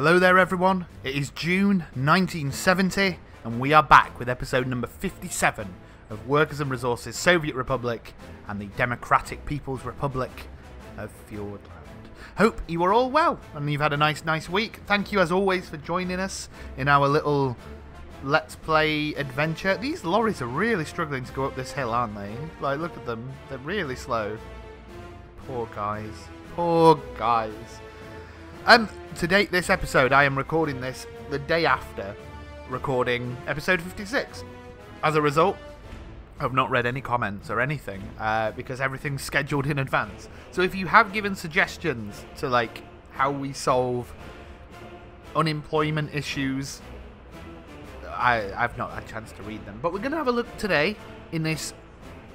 Hello there everyone, it is June 1970 and we are back with episode number 57 of Workers and Resources Soviet Republic and the Democratic People's Republic of Fjordland. Hope you are all well and you've had a nice week. Thank you as always for joining us in our little Let's Play adventure. These lorries are really struggling to go up this hill, aren't they? Like, look at them, they're really slow. Poor guys, poor guys. To date this episode, I am recording this the day after recording episode 56. As a result, I've not read any comments or anything because everything's scheduled in advance. So if you have given suggestions to like how we solve unemployment issues, I've not had a chance to read them. But we're going to have a look today in this,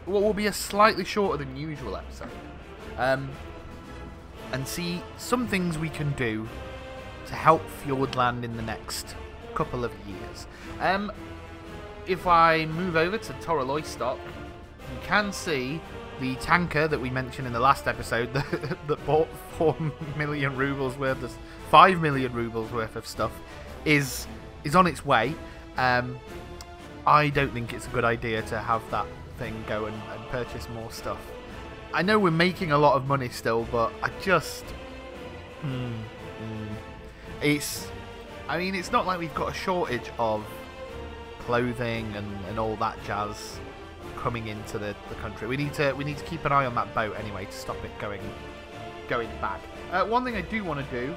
what will be a slightly shorter than usual episode. And see some things we can do to help Fjordland in the next couple of years. If I move over to Toroloystock, you can see the tanker that we mentioned in the last episode that bought 5 million rubles worth of stuff is on its way. I don't think it's a good idea to have that thing go and purchase more stuff. I know we're making a lot of money still, but I just... I mean, it's not like we've got a shortage of clothing and all that jazz coming into the country. We need to keep an eye on that boat anyway to stop it going back. One thing I do want to do,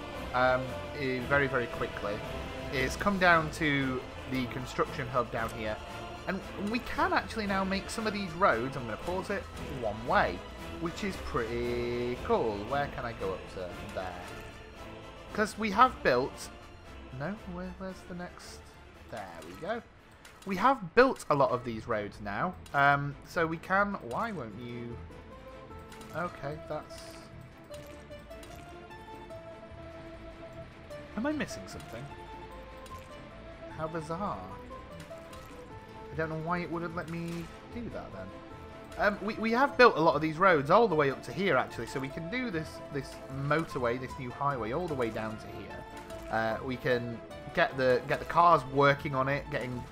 very, very quickly, is come down to the construction hub down here. And we can actually now make some of these roads, I'm going to pause it, one way, which is pretty cool. Where can I go up to? There. Because we have built... No, where's the next... There we go. We have built a lot of these roads now. So we can... Why won't you... Okay, that's... Am I missing something? How bizarre. I don't know why it wouldn't let me do that then. We have built a lot of these roads all the way up to here actually, so we can do this motorway, this new highway, all the way down to here. We can get the cars working on it,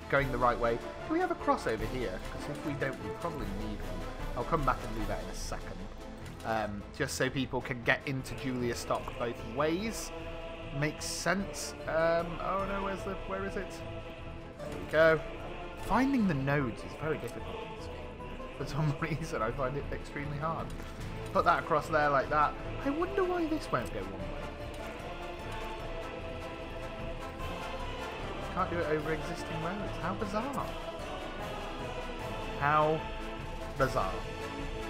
going the right way. Can we have a cross over here? Because if we don't, we probably need one. I'll come back and do that in a second. Just so people can get into Jyulastock both ways. Makes sense. Oh no, where is it? There we go. Finding the nodes is very difficult. For some reason, I find it extremely hard. Put that across there like that. I wonder why this won't go one way. Can't do it over existing roads. How bizarre. How bizarre.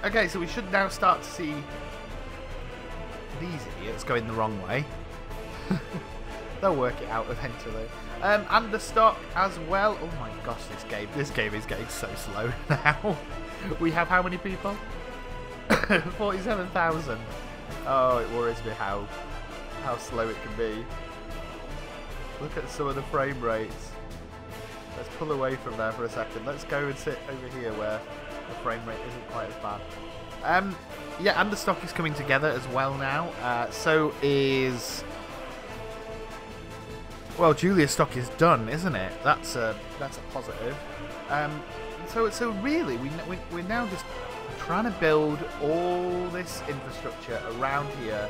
Okay, so we should now start to see these idiots going the wrong way. They'll work it out eventually. And the stock as well. Oh my gosh, this game is getting so slow now. We have how many people? 47,000. Oh, it worries me how slow it can be. Look at some of the frame rates. Let's pull away from there for a second. Let's go and sit over here where the frame rate isn't quite as bad. Yeah, and the stock is coming together as well now. So is... Well, Jyulastock is done, isn't it? That's a positive. So really, we're now just trying to build all this infrastructure around here,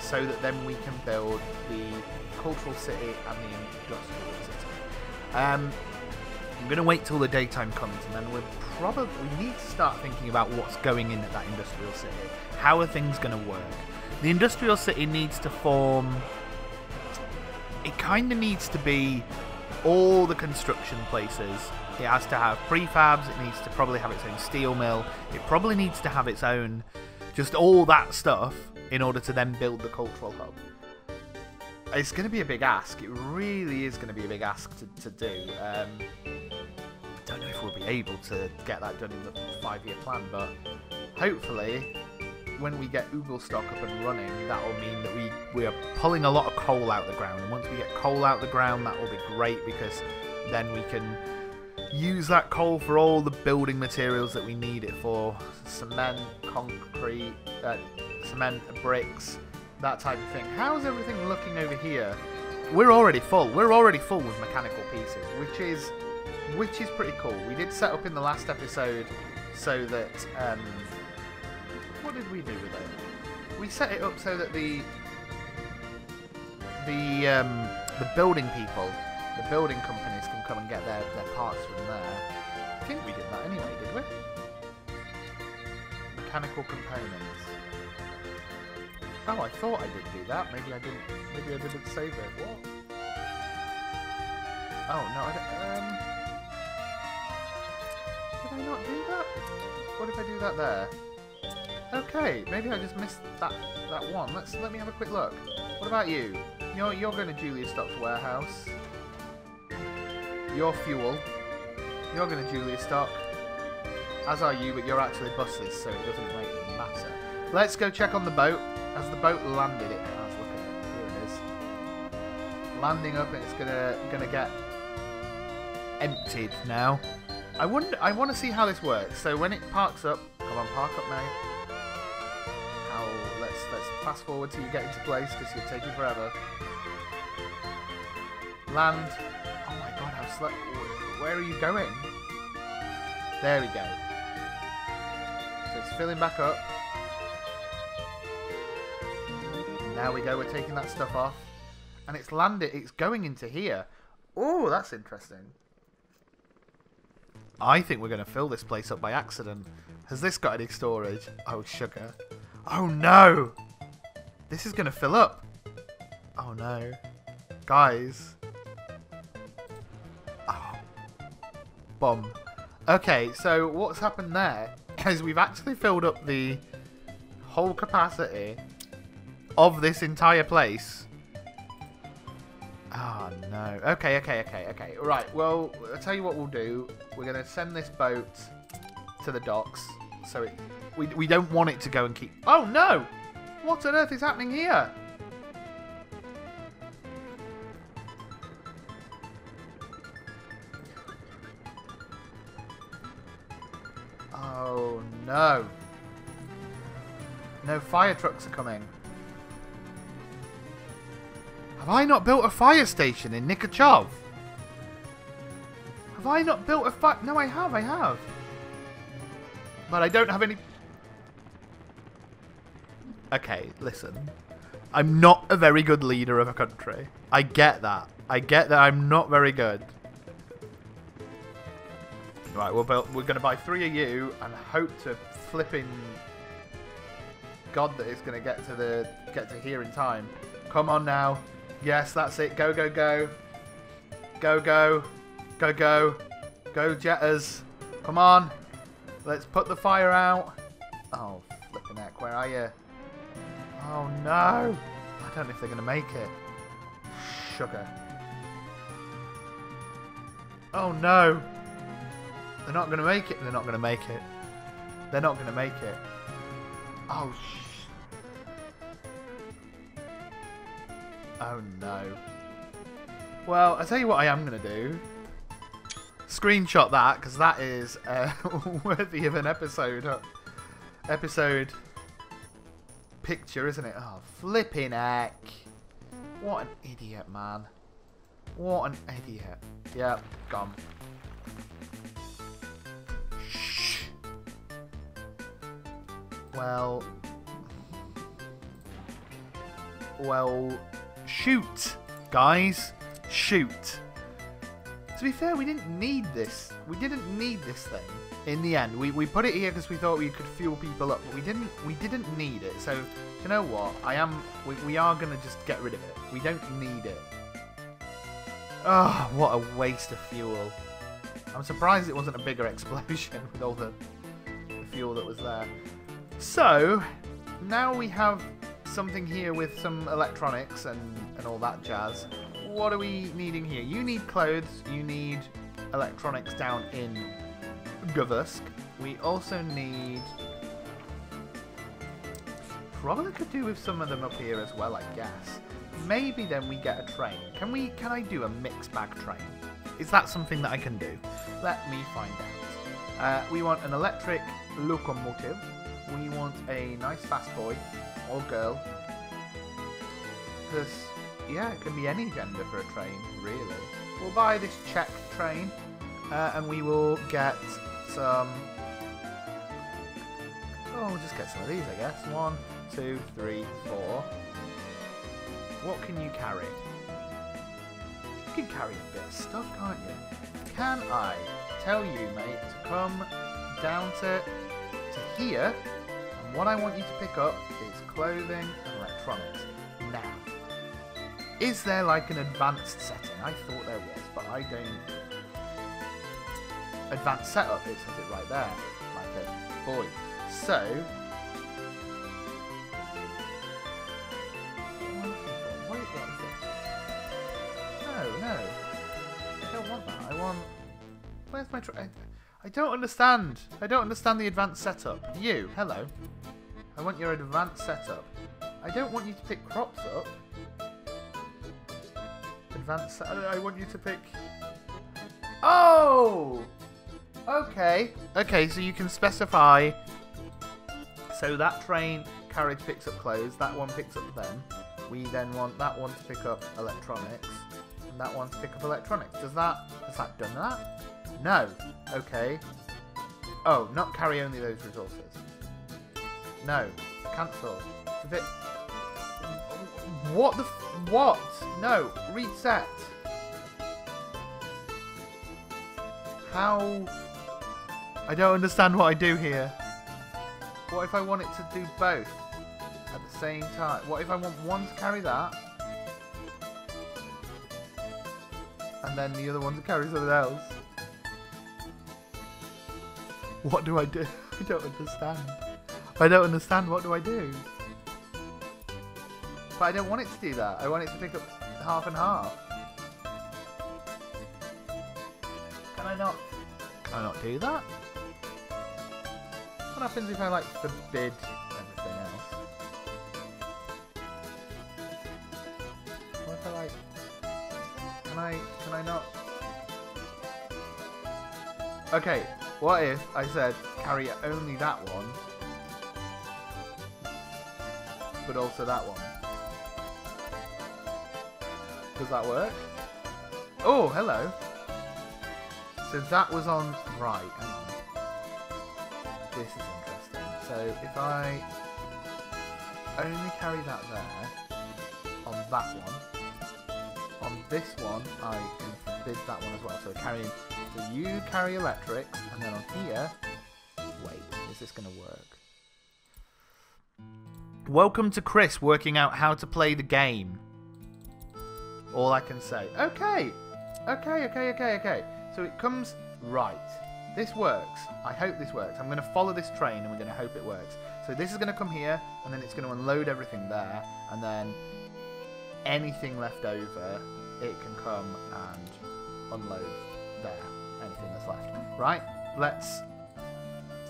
so that then we can build the cultural city and the industrial city. I'm going to wait till the daytime comes, and then we need to start thinking about what's going in at that industrial city. How are things going to work? The industrial city needs to form. It kind of needs to be all the construction places. It has to have prefabs. It needs to probably have its own steel mill. It probably needs to have its own, just all that stuff in order to then build the cultural hub. It's going to be a big ask. It really is going to be a big ask to do. Don't know if we'll be able to get that done in the 5-year plan, but hopefully... When we get Jyulastock up and running, that will mean that we are pulling a lot of coal out the ground. And once we get coal out the ground, that will be great because then we can use that coal for all the building materials that we need it for. Cement, concrete, bricks, that type of thing. How's everything looking over here? We're already full. We're already full with mechanical pieces, which is pretty cool. We did set up in the last episode so that... what did we do with it? We set it up so that the building people, the building companies can come and get their parts from there. I think we did that anyway, did we? Mechanical components. Oh, I thought I did do that. Maybe I didn't. Maybe I didn't save it. What? Oh no, I don't. Did I not do that? What if I do that there? Okay, maybe I just missed that one. Let me have a quick look. What about you? You're going to Jyulastock's warehouse. Your fuel. You're going to Jyulastock. As are you, but you're actually buses, so it doesn't make them matter. Let's go check on the boat. As the boat landed, it has. Look at it. Here it is. Landing up, and it's gonna get emptied now. I want to see how this works. So when it parks up, come on, park up now. Let's fast forward till you get into place because you're taking forever. Land. Oh my god, how slow. Where are you going? There we go. So it's filling back up. Now we go, we're taking that stuff off. And it's landed, it's going into here. Oh, that's interesting. I think we're going to fill this place up by accident. Has this got any storage? Oh, sugar. Oh, no! This is going to fill up. Oh, no. Guys. Oh. Bomb. Okay, so what's happened there is we've actually filled up the whole capacity of this entire place. Ah, oh, no. Okay. Right, well, I'll tell you what we'll do. We're going to send this boat to the docks. So we don't want it to go and keep... Oh, no! What on earth is happening here? Oh, no. No, fire trucks are coming. Have I not built a fire station in Nikachov? Have I not built a fire... No, I have. But I don't have any... Okay, listen. I'm not a very good leader of a country. I get that. I'm not very good. Right, we're going to buy 3 of you and hope to flipping... God that it's going to get to here in time. Come on now. Yes, that's it. Go, go, go. Go, go. Go, go. Go, jetters. Come on. Let's put the fire out. Oh, flipping heck. Where are you? Oh, no. I don't know if they're going to make it. Sugar. Oh, no. They're not going to make it. Oh, shit. Oh, no. Well, I'll tell you what I am going to do. Screenshot that, because that is worthy of an episode picture, isn't it? Oh, flipping heck. What an idiot, man. What an idiot. Yep, gone. Shh. Well... Shoot, guys. Shoot. To be fair, we didn't need this. We didn't need this thing in the end. We put it here because we thought we could fuel people up, but we didn't need it. So, you know what? We are going to just get rid of it. We don't need it. Oh, what a waste of fuel. I'm surprised it wasn't a bigger explosion with all the fuel that was there. So, now we have... something here with some electronics and all that jazz. What are we needing here? You need clothes, you need electronics down in Gversk. We also need... probably could do with some of them up here as well, I guess. Maybe then we get a train. Can I do a mixed bag train? Is that something that I can do? Let me find out. We want an electric locomotive. We want a nice fast boy or girl. This yeah, it can be any gender for a train, really. We'll buy this Czech train, and we will get some... Oh, we'll just get some of these, I guess. 1, 2, 3, 4. What can you carry? You can carry a bit of stuff, can't you? Can I tell you, mate, to come down to here? And what I want you to pick up is clothing and electronics. Now, is there like an advanced setting? I thought there was, but I don't. Advanced setup, it says it right there. Like a boy. So, wait, what is this? No, I don't want that. I want. Where's my train? I don't understand. I don't understand the advanced setup. You, hello. I want your advanced setup. I don't want you to pick crops up. Advanced. I want you to pick. Oh. Okay. Okay. So you can specify. So that train carriage picks up clothes, that one picks up them. We then want that one to pick up electronics, and that one to pick up electronics. Has that done that? No. Okay. Oh, not carry only those resources. No. Cancel. What the f... What? No. Reset. How? I don't understand what I do here. What if I want it to do both at the same time? What if I want one to carry that and then the other one to carry something else? What do I do? I don't understand. I don't understand. What do I do? But I don't want it to do that. I want it to pick up half and half. Can I not? Can I not do that? What happens if I, like, forbid everything else? What if I, like... Can I not... Okay, what if I said carry only that one, but also that one? Does that work? Oh, hello! So that was on... Right, hang on. This is interesting. So if I only carry that there, on that one, on this one, I can forbid that one as well. So carrying, so you carry electrics, and then on here, wait, is this going to work? Welcome to Chris working out how to play the game. All I can say. Okay. So it comes right. This works. I hope this works. I'm going to follow this train and we're going to hope it works. So this is going to come here and then it's going to unload everything there, and then anything left over it can come and unload there. Anything that's left. Right? Let's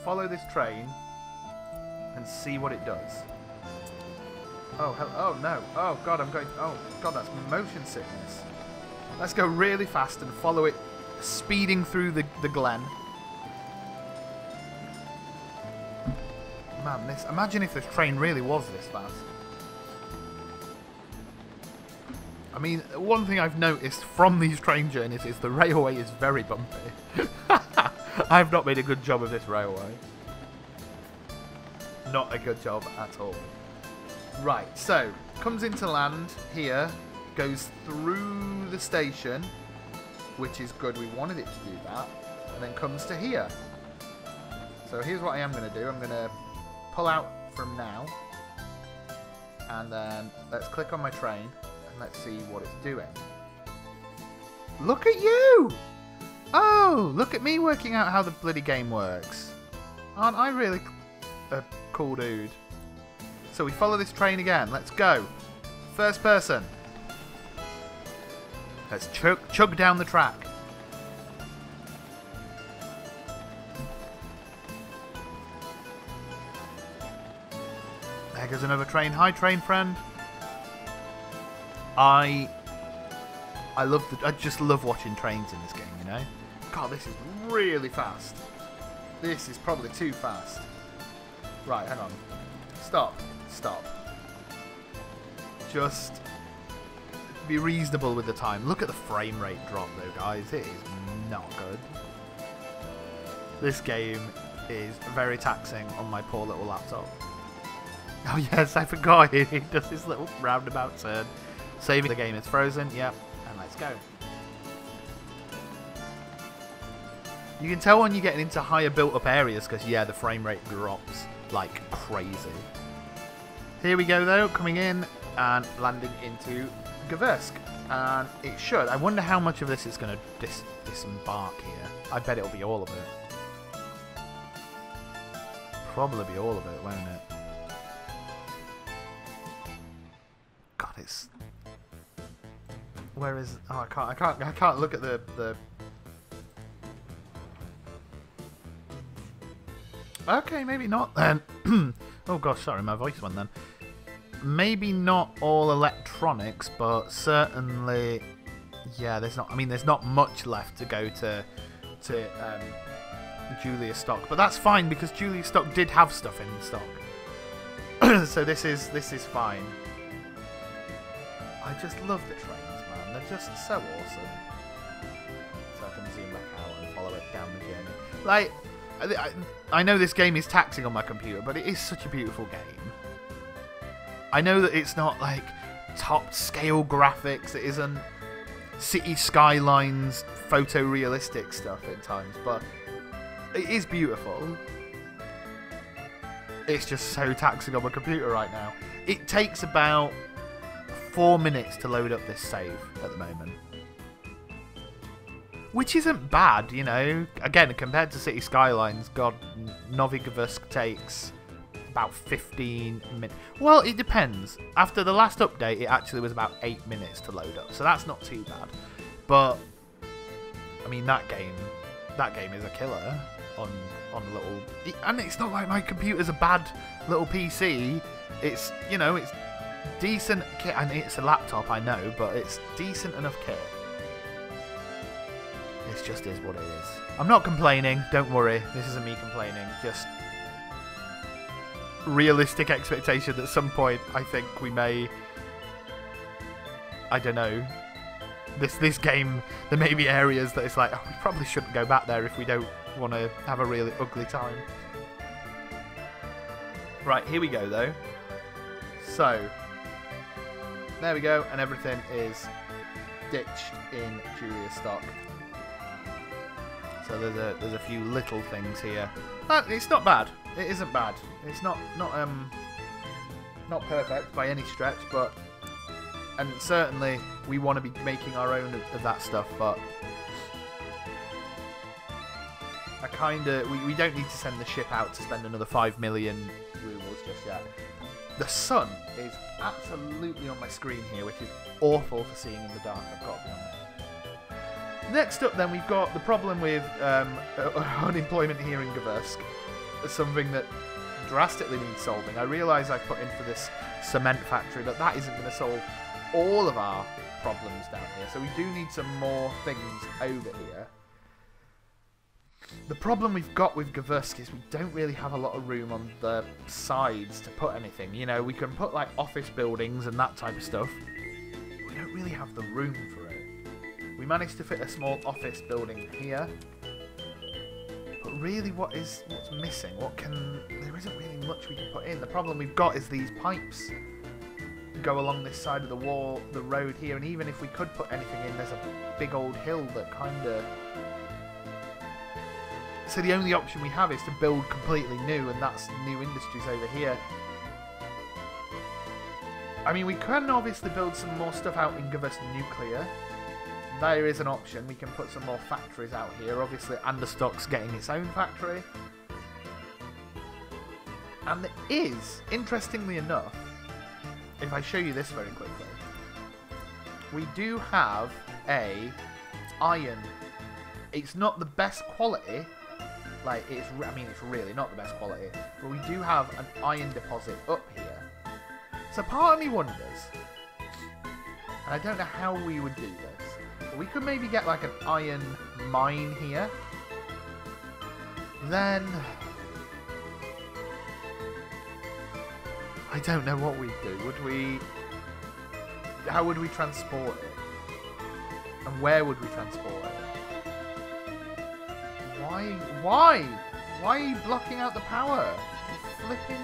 follow this train and see what it does. Oh, hell. Oh, no. Oh, God. I'm going... Oh, God. That's motion sickness. Let's go really fast and follow it speeding through the glen. Man, this, imagine if this train really was this fast. I mean, one thing I've noticed from these train journeys is the railway is very bumpy. I've not made a good job of this railway. Not a good job at all. Right, so, comes into land here, goes through the station, which is good, we wanted it to do that, and then comes to here. So here's what I am going to do. I'm going to pull out from now, and then let's click on my train, and let's see what it's doing. Look at you! Oh, look at me working out how the bloody game works. Aren't I really a cool dude? So we follow this train again. Let's go. First person. Let's chug down the track. There goes another train. Hi, train friend. I love the. I just love watching trains in this game. You know, God, this is really fast. This is probably too fast. Right, hang on. Stop. Just. Be reasonable with the time. Look at the frame rate drop though, guys. It is not good. This game is very taxing on my poor little laptop. Oh yes, I forgot. He does this little roundabout turn. Saving the game is frozen. Yep, and let's go. You can tell when you're getting into higher built-up areas because, yeah, the frame rate drops like crazy. Here we go, though, coming in and landing into Gversk. And it should. I wonder how much of this is going to disembark here. I bet it'll be all of it. Probably be all of it, won't it? God, it's... Where is... Oh, I can't look at the... Okay, maybe not then. Oh gosh, sorry, my voice went then. Maybe not all electronics, but certainly, yeah. There's not. I mean, there's not much left to go to Jyulastock, but that's fine because Jyulastock did have stuff in stock. So this is fine. I just love the trains, man. They're just so awesome. So I can zoom back out and follow it down the journey, like. I know this game is taxing on my computer, but it is such a beautiful game. I know that it's not like top-scale graphics, it isn't city skylines, photorealistic stuff at times, but it is beautiful. It's just so taxing on my computer right now. It takes about 4 minutes to load up this save at the moment. Which isn't bad, you know. Again, compared to City Skylines, God, Novigorsk takes about 15 minutes. Well, it depends. After the last update, it actually was about 8 minutes to load up, so that's not too bad. But, I mean, that game is a killer on little... And it's not like my computer's a bad little PC. It's, you know, it's decent kit. And it's a laptop, I know, but it's decent enough kit. It just is what it is. I'm not complaining, don't worry. This isn't me complaining. Just realistic expectation that at some point I think we may... I don't know. This game, there may be areas that it's like, oh, we probably shouldn't go back there if we don't want to have a really ugly time. Right, here we go though. So, there we go, and everything is ditched in Jyulastock. So there's a few little things here. It's not bad. It isn't bad. It's not perfect by any stretch, but and certainly we want to be making our own of that stuff. But I kind of we don't need to send the ship out to spend another 5 million rubles just yet. The sun is absolutely on my screen here, which is awful for seeing in the dark. I've got to be honest. Next up then, we've got the problem with unemployment here in Gaversk. It's something that drastically needs solving. I realise I put in for this cement factory, but that isn't going to solve all of our problems down here. So we do need some more things over here. The problem we've got with Gaversk is we don't really have a lot of room on the sides to put anything. You know, we can put like office buildings and that type of stuff. We don't really have the room for it. We managed to fit a small office building here, but really what's missing? There isn't really much we can put in. The problem we've got is these pipes go along this side of the wall, the road here, and even if we could put anything in, there's a big old hill that kind of... So the only option we have is to build completely new, and that's new industries over here. I mean, we can obviously build some more stuff out in Gversk Nuclear. There is an option. We can put some more factories out here. Obviously, Anderstock's getting its own factory. And there is, interestingly enough, if I show you this very quickly, we do have a iron. It's not the best quality. Like, it's really not the best quality. But we do have an iron deposit up here. So part of me wonders, and I don't know how we would do this. We could maybe get like an iron mine here. Then I don't know what we'd do. Would we how would we transport it? And where would we transport it? Why are you blocking out the power? You flipping...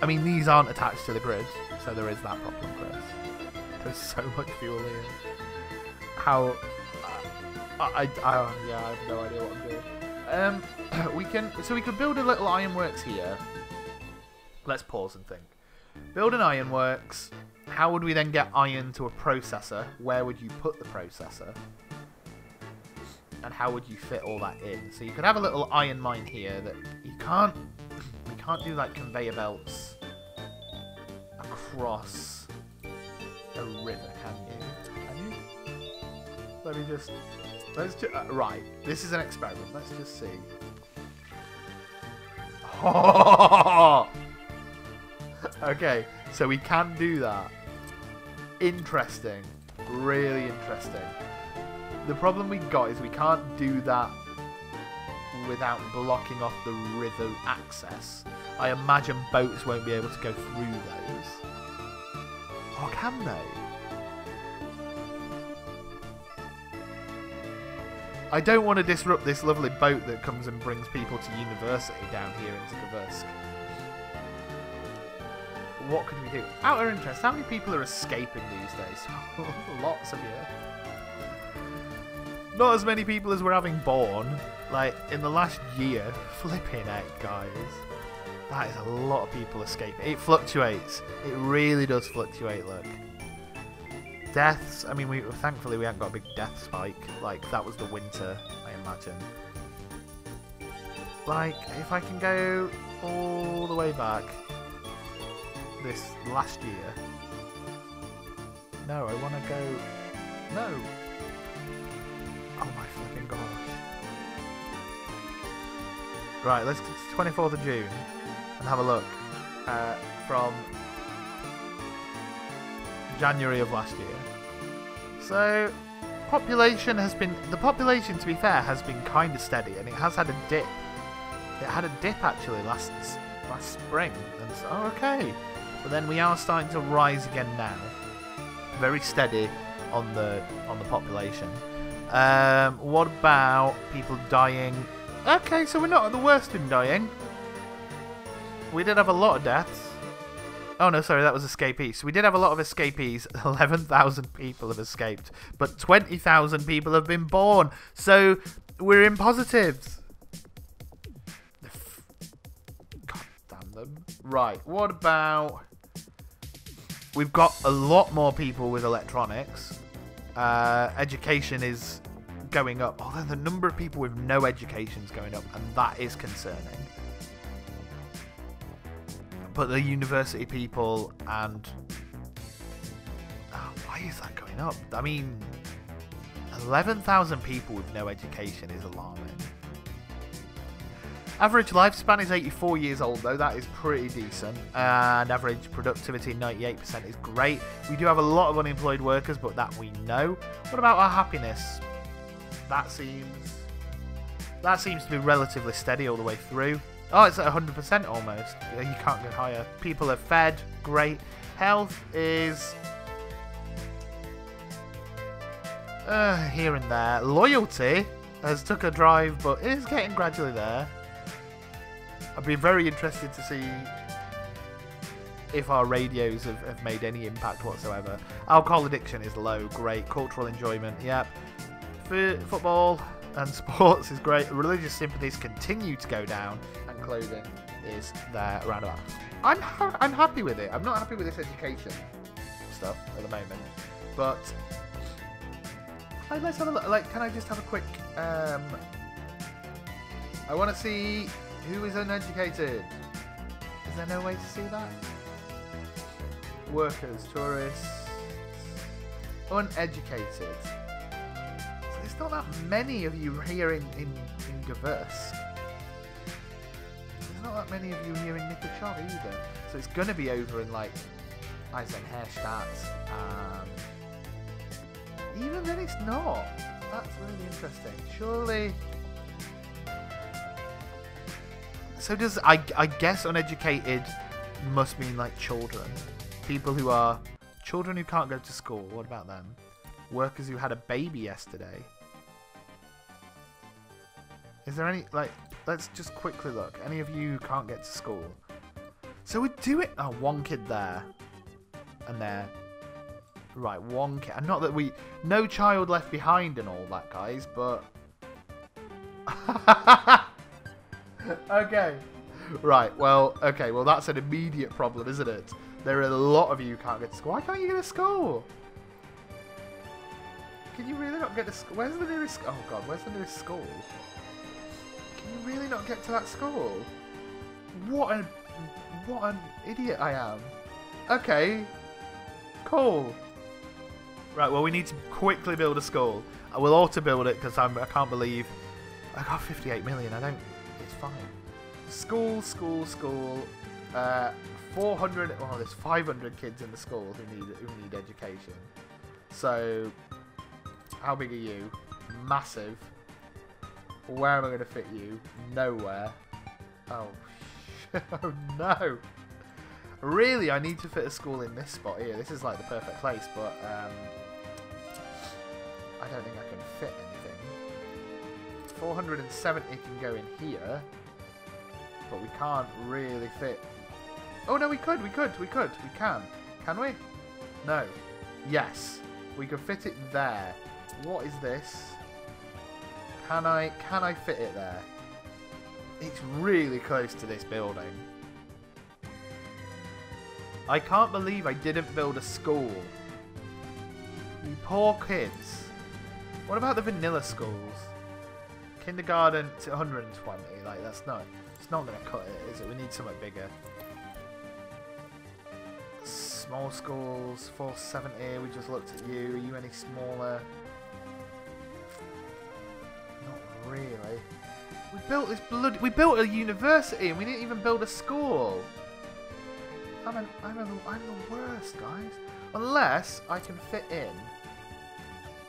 I mean, these aren't attached to the grid, so there is that problem, Chris. There's so much fuel here. How... yeah, I have no idea what I'm doing. We can... So we could build a little ironworks here. Let's pause and think. Build an ironworks. How would we then get iron to a processor? Where would you put the processor? And how would you fit all that in? So you could have a little iron mine here that you can't... We can't do, like, conveyor belts across a river, can you? Let me just... Let's just, right, this is an experiment. Let's just see. Oh! Okay, so we can do that. Interesting. Really interesting. The problem we got is we can't do that without blocking off the river access. I imagine boats won't be able to go through those. Or can they? I don't want to disrupt this lovely boat that comes and brings people to university down here into Gversk. What could we do? Out of interest, how many people are escaping these days? Lots of you. Not as many people as we're having born. Like, in the last year. Flipping heck, guys. That is a lot of people escaping. It fluctuates. It really does fluctuate, look. Deaths, I mean, thankfully we haven't got a big death spike. Like, that was the winter, I imagine. Like, if I can go all the way back this last year. No, I want to go... No! Oh my fucking gosh. Right, let's get to 24th of June and have a look. From... January of last year. So, population has been... The population, to be fair, has been kind of steady, and it has had a dip. It had a dip, actually, last spring. And so, oh, okay. But then we are starting to rise again now. Very steady on the population. What about people dying? Okay, so we're not at the worst in dying. We did have a lot of deaths. Oh no, sorry, that was escapees. We did have a lot of escapees. 11,000 people have escaped, but 20,000 people have been born. So we're in positives. God damn them. Right, what about... We've got a lot more people with electronics. Education is going up. Although the number of people with no education is going up, and that is concerning. But the university people and... Oh, why is that going up? I mean, 11,000 people with no education is alarming. Average lifespan is 84 years old, though. That is pretty decent. And average productivity, 98%, is great. We do have a lot of unemployed workers, but that we know. What about our happiness? That seems to be relatively steady all the way through. Oh, it's at 100% almost. You can't go higher. People are fed. Great. Health is... here and there. Loyalty has took a drive, but it is getting gradually there. I'd be very interested to see if our radios have made any impact whatsoever. Alcohol addiction is low. Great. Cultural enjoyment. Yep. Football and sports is great. Religious sympathies continue to go down. Clothing is there roundabout. I'm happy with it. I'm not happy with this education stuff at the moment, but let's have a look. Like, can I just have a quick? I want to see who is uneducated. Is there no way to see that? Workers, tourists, uneducated. So there's not that many of you here in Gaversk. There's not that many of you here in Nikachov either, so it's going to be over in like Eisenherstatt. Even then, it's not. That's really interesting. Surely. So does I guess uneducated must mean like children, people who are Children who can't go to school, what about them? Workers who had a baby yesterday. Is there any, like, let's just quickly look. Any of you who can't get to school? So we do it. Oh, one kid there. And there. Right, one kid. And not that we, no child left behind and all that, guys, but. Okay. Right, well, okay, well, that's an immediate problem, isn't it? There are a lot of you who can't get to school. Why can't you get to school? Can you really not get to school? Where's the nearest, oh God, where's the nearest school? Can you really not get to that school? What an idiot I am. Okay, cool. Right, well, we need to quickly build a school. I will auto-build it because I can't believe I got 58 million. I don't, it's fine. School, school, school. 400. Oh, there's 500 kids in the school who need education. So, how big are you? Massive. Where am I going to fit you? Nowhere. Oh, oh no. Really, I need to fit a school in this spot here. This is like the perfect place, but I don't think I can fit anything. 470 can go in here. But we can't really fit. Oh no, we can. Can we? No. Yes. We can fit it there. What is this? Can I fit it there? It's really close to this building. I can't believe I didn't build a school. You poor kids. What about the vanilla schools? Kindergarten to 120, like that's not. It's not going to cut it, is it? We need something bigger. Small schools, 470. We just looked at you. Are you any smaller? Not really. We built this bloody. We built a university, and we didn't even build a school. I'm the worst, guys. Unless I can fit in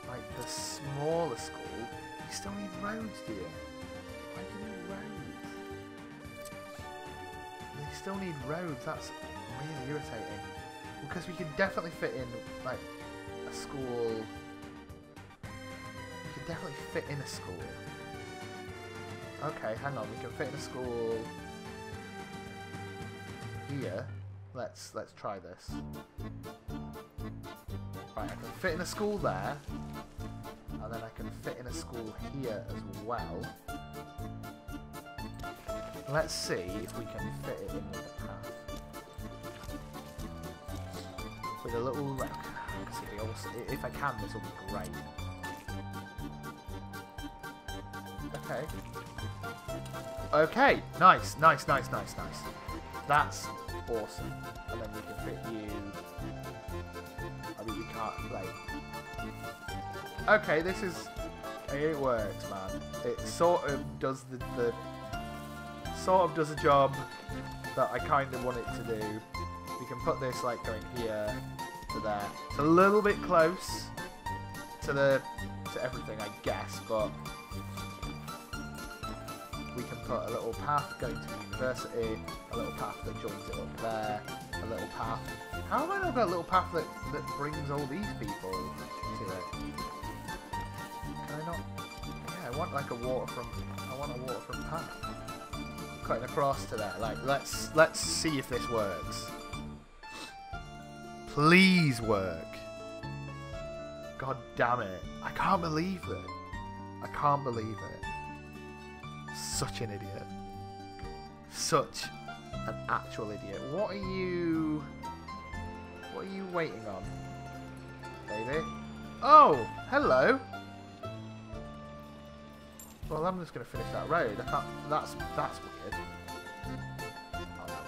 like the smaller school. You still need roads, do you? Why do you need roads? They still need roads, that's really irritating. Because we can definitely fit in, like, a school. We can definitely fit in a school. Okay, hang on, we can fit in a school here. Let's try this. Right, I can fit in a school there. And then I can fit in a school here as well. Let's see if we can fit it in with a path. With a little wreck. If I can, this will be great. Okay. Okay. Nice, nice, nice, nice, nice. That's awesome. And then we can fit you. I mean, you can't play. Okay, this is. It works, man. It sort of does the sort of does a job that I kind of want it to do. We can put this like going here to there. It's a little bit close to the everything, I guess, but we can put a little path going to the university, a little path that joins it up there, a little path. How have I not got a little path that brings all these people to it? Can I not? Yeah, I want like a waterfront. I want a waterfront path. Cutting across to that, like let's see if this works. Please work. God damn it! I can't believe it. I can't believe it. Such an idiot. Such an actual idiot. What are you? What are you waiting on, baby? Oh, hello. Well, I'm just going to finish that road. I can't. That's weird. Oh my god.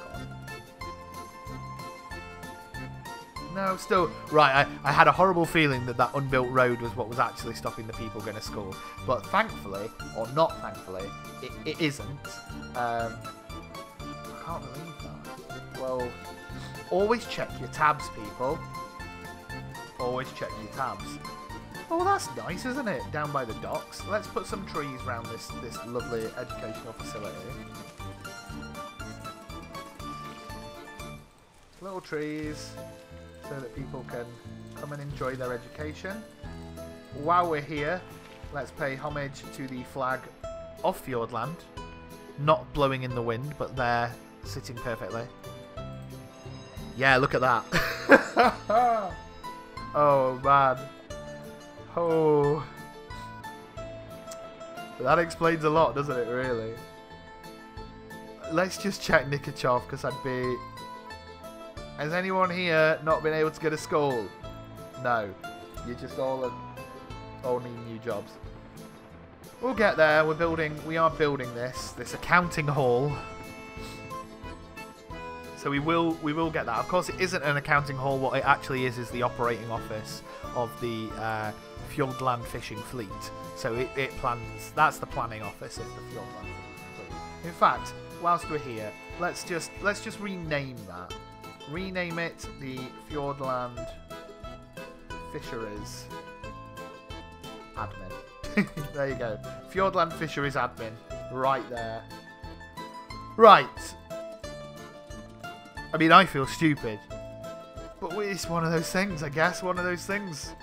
No, still. Right, I had a horrible feeling that unbuilt road was what was actually stopping the people going to school. But thankfully, or not thankfully, it isn't. I can't believe that. Well, always check your tabs, people. Always check your tabs. Oh, that's nice, isn't it? Down by the docks. Let's put some trees around this lovely educational facility. Little trees. so that people can come and enjoy their education. While we're here, let's pay homage to the flag of Fjordland, not blowing in the wind, but there, sitting perfectly. Yeah, look at that. Oh man. Oh. That explains a lot, doesn't it, really? Let's just check Nikachov, because I'd be... Has anyone here not been able to go to school? No. You're just all need new jobs. We'll get there. We are building this accounting hall. So we will get that. Of course, it isn't an accounting hall. What it actually is the operating office of the Fjordland Fishing Fleet. So it plans. That's the planning office of the Fjordland Fleet. In fact, whilst we're here, let's just rename that. Rename it the Fjordland Fisheries Admin. There you go. Fjordland Fisheries Admin. Right there. Right. I mean, I feel stupid. But it's one of those things, I guess. One of those things.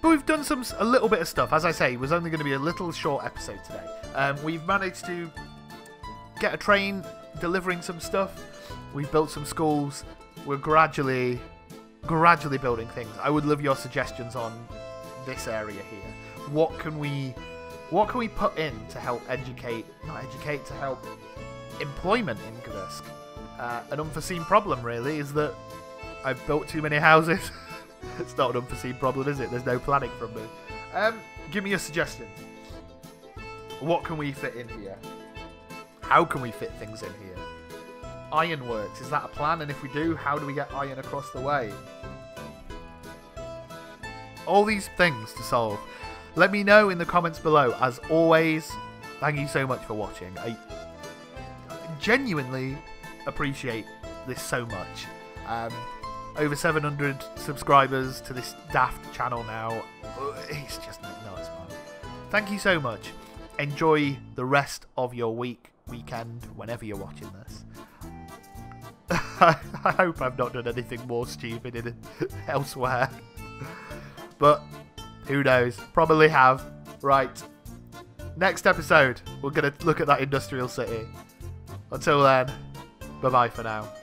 But we've done a little bit of stuff. As I say, it was only going to be a little short episode today. We've managed to get a train delivering some stuff. We've built some schools. We're gradually building things. I would love your suggestions on this area here. What can we put in to help to help employment in Gversk? An unforeseen problem, really, is that I've built too many houses. It's not an unforeseen problem, is it? There's no planning from me. Give me your suggestions. What can we fit in here? How can we fit things in here? Ironworks, is that a plan? And if we do, how do we get iron across the way? All these things to solve. Let me know in the comments below. As always, thank you so much for watching. I genuinely appreciate this so much. Over 700 subscribers to this daft channel now. It's just nuts, man. Thank you so much. Enjoy the rest of your weekend, whenever you're watching this. I hope I've not done anything more stupid elsewhere. But who knows? Probably have. Right. Next episode, we're going to look at that industrial city. Until then, bye-bye for now.